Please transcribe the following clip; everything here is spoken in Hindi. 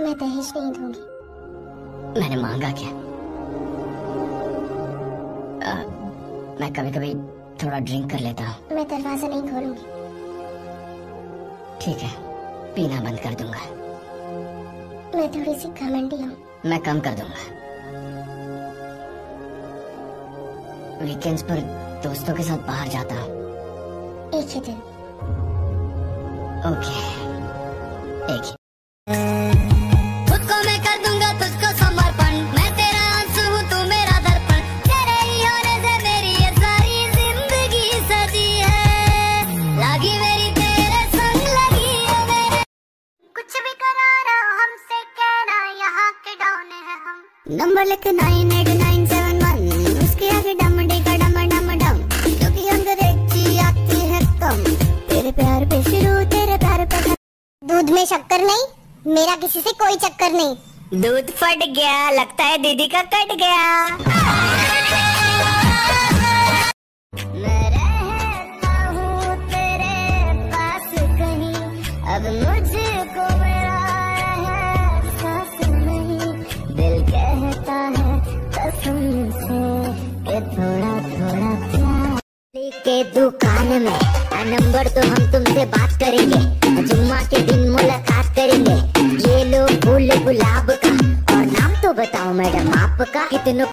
मैं दहेज नहीं दूंगी। मैंने मांगा क्या? मैं कभी कभी थोड़ा ड्रिंक कर लेता हूँ। मैं दरवाजा नहीं खोलूंगी। ठीक है, पीना बंद कर दूंगा। मैं थोड़ी सी घमंडी हूँ। मैं कम कर दूंगा। वीकेंड्स पर दोस्तों के साथ बाहर जाता हूँ। एक ही दिन। ओके, एक ही। नंबर लिख 98971, उसके आगे डमडे का डम डम डम, क्योंकि अंग्रेजी आती है कम। तेरे प्यार पे शुरू, तेरे प्यार पे। दूध में शक्कर नहीं, मेरा किसी से कोई चक्कर नहीं। दूध फट गया, लगता है दीदी का कट गया। मैं रहता हूँ तेरे पास कहीं, अब मुझको थोड़ा थोड़ा प्यार। के दुकान में नंबर तो हम तुमसे बात करेंगे, जुम्मा के दिन मुलाकात करेंगे। ये लो फूल गुलाब का, और नाम तो बताओ मैडम आपका, कितनों